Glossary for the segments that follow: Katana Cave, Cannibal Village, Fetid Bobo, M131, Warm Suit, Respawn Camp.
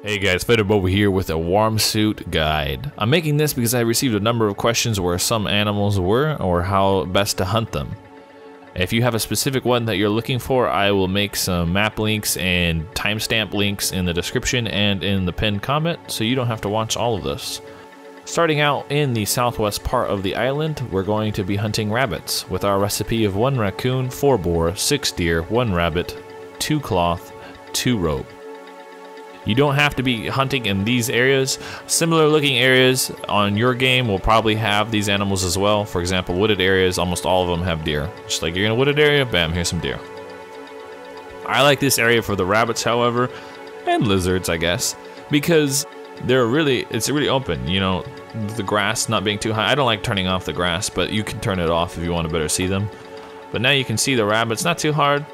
Hey guys, Fetid Bobo here with a warm suit guide. I'm making this because I received a number of questions where some animals were or how best to hunt them. If you have a specific one that you're looking for, I will make some map links and timestamp links in the description and in the pinned comment so you don't have to watch all of this. Starting out in the southwest part of the island, we're going to be hunting rabbits with our recipe of 1 raccoon, 4 boar, 6 deer, 1 rabbit, 2 cloth, 2 rope. You don't have to be hunting in these areas. Similar looking areas on your game will probably have these animals as well. For example, wooded areas, almost all of them have deer. Just like you're in a wooded area, bam, here's some deer. I like this area for the rabbits, however, and lizards, I guess, because it's really open, you know, the grass not being too high. I don't like turning off the grass, but you can turn it off if you want to better see them. But now you can see the rabbits, not too hard.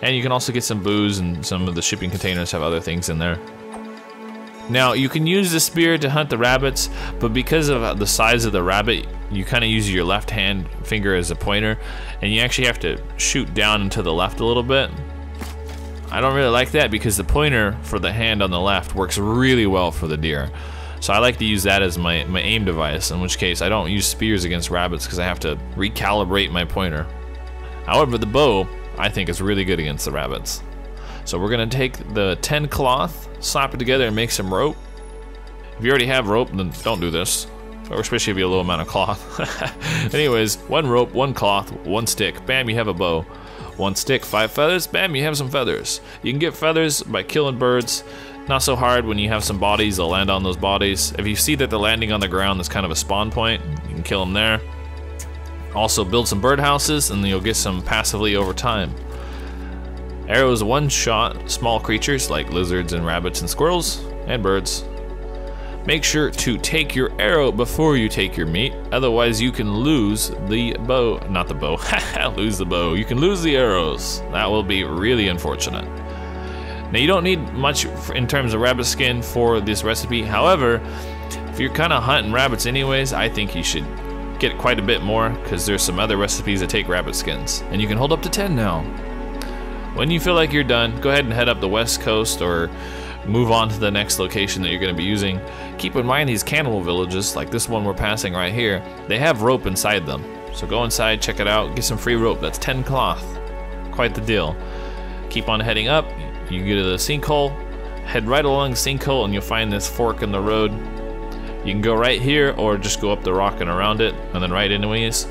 And you can also get some booze, and some of the shipping containers have other things in there. Now, you can use the spear to hunt the rabbits, but because of the size of the rabbit, you kind of use your left hand finger as a pointer, and you actually have to shoot down and to the left a little bit. I don't really like that because the pointer for the hand on the left works really well for the deer. So I like to use that as my aim device, in which case I don't use spears against rabbits because I have to recalibrate my pointer. However, the bow, I think it's really good against the rabbits. So we're going to take the 10 cloth, slap it together and make some rope. If you already have rope, then don't do this, or especially if you have a low amount of cloth. Anyways, 1 rope, 1 cloth, 1 stick, bam, you have a bow. 1 stick, 5 feathers, bam, you have some feathers. You can get feathers by killing birds. Not so hard. When you have some bodies, they'll land on those bodies. If you see that they're landing on the ground, that's kind of a spawn point, you can kill them there. Also build some birdhouses and you'll get some passively over time. Arrows, 1 shot, small creatures like lizards and rabbits and squirrels and birds. Make sure to take your arrow before you take your meat, otherwise you can lose the bow, not the bow, lose the bow. You can lose the arrows. That will be really unfortunate. Now you don't need much in terms of rabbit skin for this recipe, however, if you're kind of hunting rabbits anyways, I think you should get quite a bit more because there's some other recipes that take rabbit skins, and you can hold up to 10 now. When you feel like you're done, go ahead and head up the west coast or move on to the next location that you're going to be using. Keep in mind these cannibal villages, like this one we're passing right here, they have rope inside them. So go inside, check it out, get some free rope. That's 10 cloth. Quite the deal. Keep on heading up, you get to the sinkhole, head right along the sinkhole and you'll find this fork in the road. You can go right here or just go up the rock and around it and then right anyways.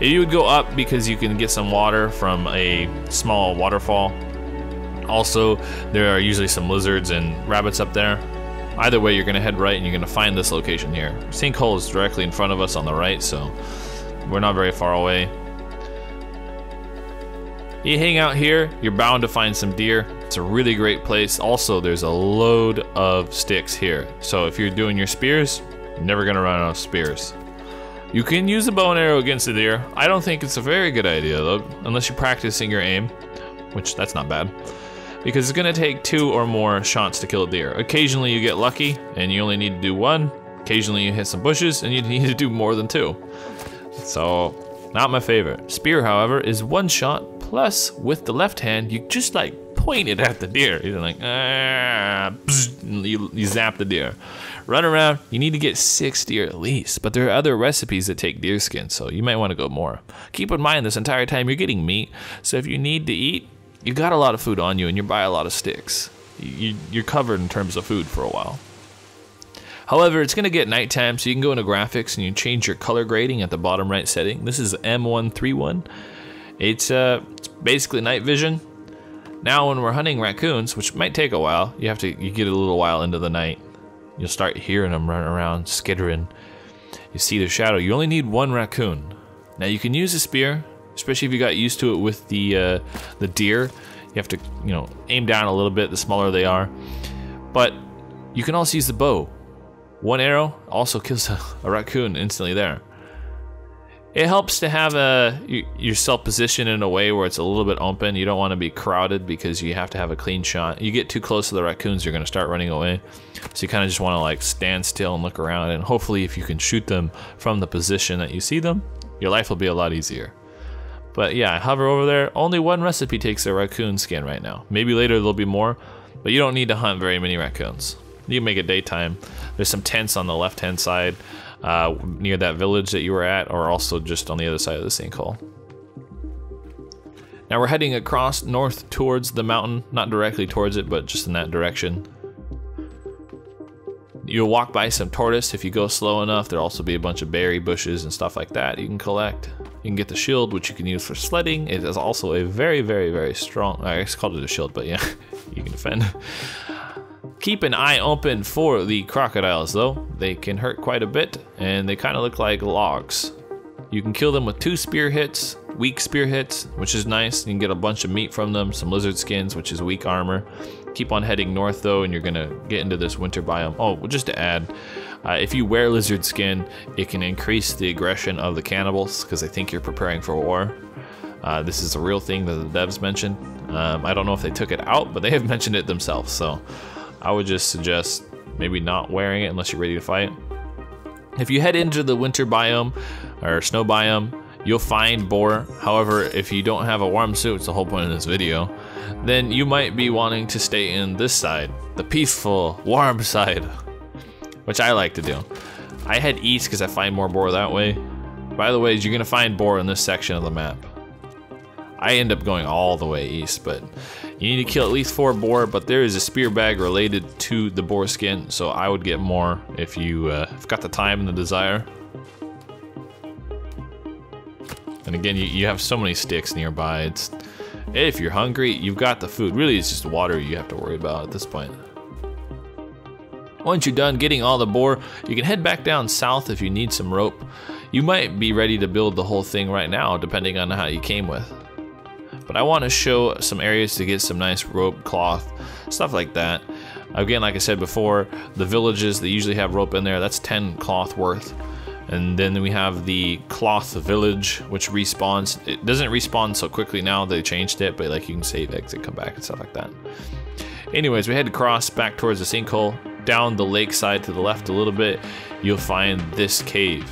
You would go up because you can get some water from a small waterfall. Also, there are usually some lizards and rabbits up there. Either way, you're going to head right and you're going to find this location here. Sinkhole is directly in front of us on the right, so we're not very far away. You hang out here, you're bound to find some deer. It's a really great place. Also, there's a load of sticks here. So if you're doing your spears, you're never gonna run out of spears. You can use a bow and arrow against the deer. I don't think it's a very good idea though, unless you're practicing your aim, which that's not bad, because it's gonna take 2 or more shots to kill a deer. Occasionally you get lucky and you only need to do 1. Occasionally you hit some bushes and you need to do more than 2. So, not my favorite. Spear, however, is 1 shot. Plus, with the left hand, you just like point it at the deer. You're like, ah, you zap the deer. Run around, you need to get 6 deer at least, but there are other recipes that take deer skin, so you might want to go more. Keep in mind this entire time you're getting meat, so if you need to eat, you got a lot of food on you and you buy a lot of sticks. You're covered in terms of food for a while. However, it's going to get nighttime, so you can go into graphics and you change your color grading at the bottom right setting. This is M131. It's basically night vision. Now when we're hunting raccoons, which might take a while, you get a little while into the night. You'll start hearing them running around, skittering. You see their shadow. You only need 1 raccoon. Now you can use a spear, especially if you got used to it with the deer. You have to, you know, aim down a little bit, the smaller they are. But you can also use the bow. 1 arrow also kills a raccoon instantly there. It helps to have your self position in a way where it's a little bit open. You don't want to be crowded because you have to have a clean shot. You get too close to the raccoons, you're going to start running away. So you kind of just want to like stand still and look around, and hopefully if you can shoot them from the position that you see them, your life will be a lot easier. But yeah, hover over there. Only 1 recipe takes a raccoon skin right now. Maybe later there'll be more. But you don't need to hunt very many raccoons. You can make it daytime. There's some tents on the left-hand side near that village that you were at, or also just on the other side of the sinkhole. Now we're heading across north towards the mountain, not directly towards it, but just in that direction. You'll walk by some tortoise. If you go slow enough, there'll also be a bunch of berry bushes and stuff like that you can collect. You can get the shield, which you can use for sledding. It is also a very, very strong, I just called it a shield, but yeah, you can defend. Keep an eye open for the crocodiles though. They can hurt quite a bit and they kind of look like logs. You can kill them with 2 spear hits, weak spear hits, which is nice. You can get a bunch of meat from them, some lizard skins, which is weak armor. Keep on heading north though, and you're gonna get into this winter biome. Oh, just to add, if you wear lizard skin, it can increase the aggression of the cannibals because they think you're preparing for war. This is a real thing that the devs mentioned. I don't know if they took it out, but they have mentioned it themselves. So I would just suggest maybe not wearing it unless you're ready to fight. If you head into the winter biome or snow biome, you'll find boar. However, if you don't have a warm suit, it's the whole point of this video, then you might be wanting to stay in this side, the peaceful, warm side, which I like to do. I head east because I find more boar that way. By the way, you're gonna find boar in this section of the map. I end up going all the way east, but you need to kill at least 4 boar, but there is a spear bag related to the boar skin, so I would get more if you got the time and the desire. And again, you have so many sticks nearby. It's, if you're hungry, you've got the food. Really, it's just water you have to worry about at this point. Once you're done getting all the boar, you can head back down south if you need some rope. You might be ready to build the whole thing right now, depending on how you came with. But I want to show some areas to get some nice rope, cloth, stuff like that. Again, like I said before, the villages, they usually have rope in there. That's 10 cloth worth. And then we have the cloth village, which respawns. It doesn't respawn so quickly now, they changed it, but like you can save exit, come back and stuff like that. Anyways, we had to cross back towards the sinkhole, down the lakeside to the left a little bit. You'll find this cave.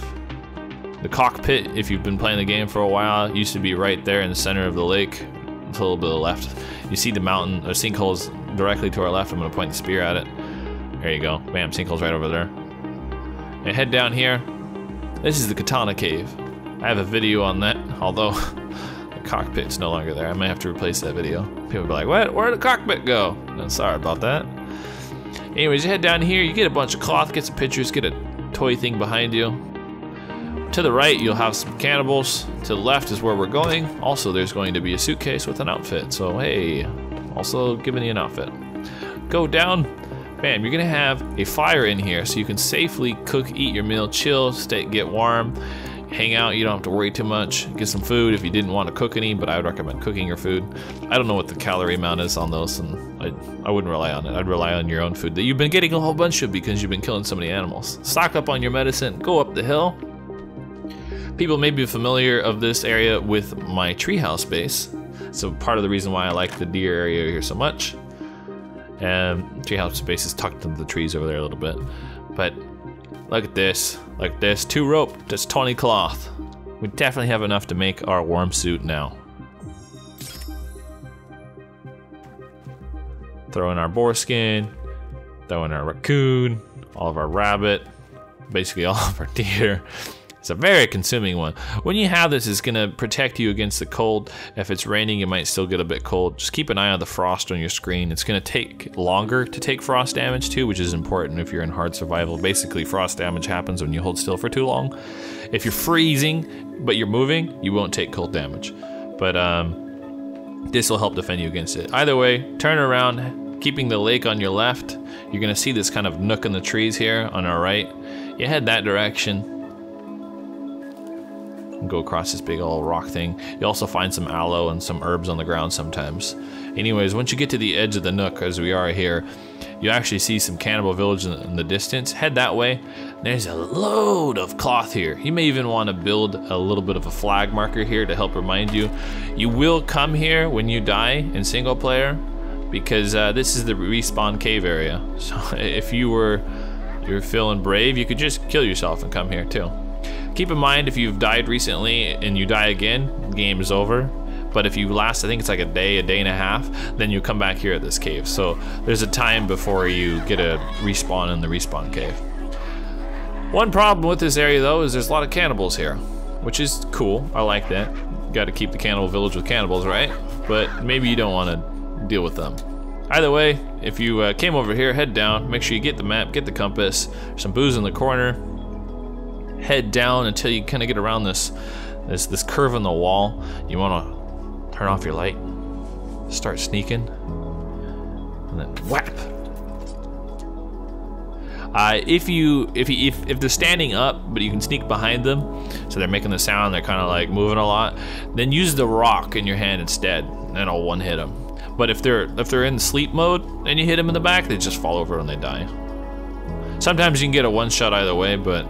The cockpit, if you've been playing the game for a while, used to be right there in the center of the lake, it's a little bit to the left. You see the mountain, or sinkhole's directly to our left. I'm gonna point the spear at it. There you go, bam, sinkhole's right over there. And head down here. This is the Katana Cave. I have a video on that, although the cockpit's no longer there. I may have to replace that video. People will be like, what? Where'd the cockpit go? No, sorry about that. Anyways, you head down here, you get a bunch of cloth, get some pictures, get a toy thing behind you. To the right, you'll have some cannibals. To the left is where we're going. Also, there's going to be a suitcase with an outfit. So, hey, also giving you an outfit. Go down. Bam, you're gonna have a fire in here so you can safely cook, eat your meal, chill, stay, get warm, hang out, you don't have to worry too much. Get some food if you didn't want to cook any, but I would recommend cooking your food. I don't know what the calorie amount is on those, and I wouldn't rely on it. I'd rely on your own food that you've been getting a whole bunch of because you've been killing so many animals. Stock up on your medicine, go up the hill. People may be familiar of this area with my treehouse base. So part of the reason why I like the deer area here so much. Treehouse space is tucked into the trees over there a little bit, but look at this, like this, 2 rope, that's 20 cloth. We definitely have enough to make our warm suit now. Throw in our boar skin, throw in our raccoon, all of our rabbit, basically all of our deer. It's a very consuming one. When you have this, it's gonna protect you against the cold. If it's raining, it might still get a bit cold. Just keep an eye on the frost on your screen. It's gonna take longer to take frost damage too, which is important if you're in hard survival. Basically, frost damage happens when you hold still for too long. If you're freezing, but you're moving, you won't take cold damage. But this will help defend you against it. Either way, turn around, keeping the lake on your left. You're gonna see this kind of nook in the trees here on our right. You head that direction. Go across this big old rock thing. You also find some aloe and some herbs on the ground sometimes. Anyways, once you get to the edge of the nook, as we are here, you actually see some cannibal village in the distance. Head that way. There's a load of cloth here. You may even want to build a little bit of a flag marker here to help remind you. You will come here when you die in single player, because this is the respawn cave area. So if you're feeling brave, you could just kill yourself and come here too. Keep in mind, if you've died recently and you die again, the game is over. But if you last, I think it's like a day and a half, then you come back here at this cave. So there's a time before you get a respawn in the respawn cave. One problem with this area though is there's a lot of cannibals here, which is cool. I like that. You gotta keep the cannibal village with cannibals, right? But maybe you don't want to deal with them. Either way, if you came over here, head down, make sure you get the map, get the compass, some booze in the corner, head down until you kind of get around this curve in the wall. You want to turn off your light, start sneaking, and then whap. If they're standing up, but you can sneak behind them, so they're making the sound, they're kind of like moving a lot, then use the rock in your hand instead, and that'll one hit them. But if they're in sleep mode and you hit them in the back, they just fall over and they die. Sometimes you can get a one shot either way, but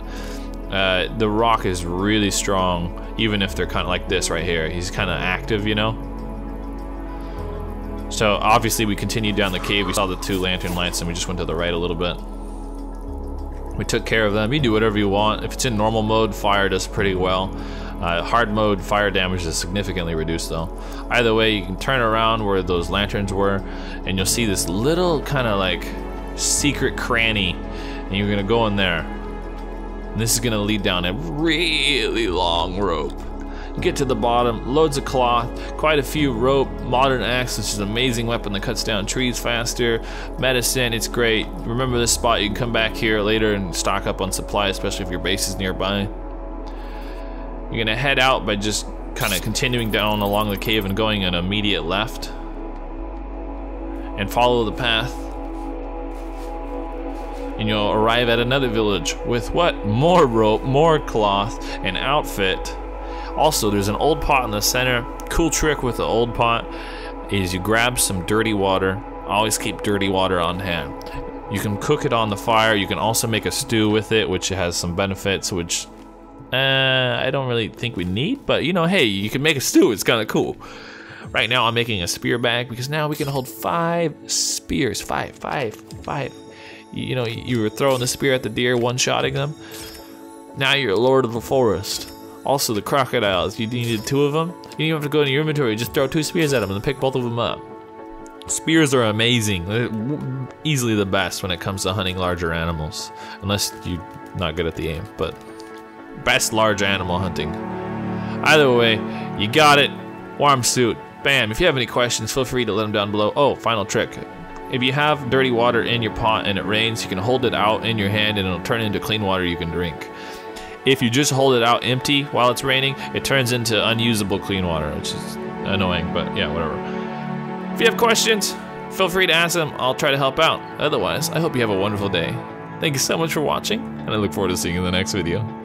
the rock is really strong, even if they're kind of like this right here. He's kind of active, you know? So obviously we continued down the cave. We saw the two lantern lights and we just went to the right a little bit. We took care of them. You do whatever you want. If it's in normal mode, fire does pretty well. Hard mode, fire damage is significantly reduced though. Either way, you can turn around where those lanterns were and you'll see this little kind of like secret cranny and you're gonna go in there. And this is gonna lead down a really long rope. You get to the bottom, loads of cloth, quite a few rope, modern axe, which is an amazing weapon that cuts down trees faster, medicine, it's great. Remember this spot, you can come back here later and stock up on supplies, especially if your base is nearby. You're gonna head out by just kind of continuing down along the cave and going an immediate left. And follow the path. And you'll arrive at another village with what? More rope, more cloth, an outfit. Also, there's an old pot in the center. Cool trick with the old pot is you grab some dirty water. Always keep dirty water on hand. You can cook it on the fire. You can also make a stew with it, which has some benefits, which I don't really think we need, but you know, hey, you can make a stew, it's kinda cool. Right now I'm making a spear bag because now we can hold 5 spears, five. You know, you were throwing the spear at the deer, one-shotting them. Now you're lord of the forest. Also the crocodiles, you needed 2 of them. You don't have to go into your inventory, just throw 2 spears at them and pick both of them up. Spears are amazing. They're easily the best when it comes to hunting larger animals. Unless you're not good at the aim, but best large animal hunting. Either way, you got it. Warm suit. Bam. If you have any questions, feel free to let them down below. Oh, final trick. If you have dirty water in your pot and it rains, you can hold it out in your hand and it'll turn into clean water you can drink. If you just hold it out empty while it's raining, it turns into unusable clean water, which is annoying, but yeah, whatever. If you have questions, feel free to ask them. I'll try to help out. Otherwise, I hope you have a wonderful day. Thank you so much for watching, and I look forward to seeing you in the next video.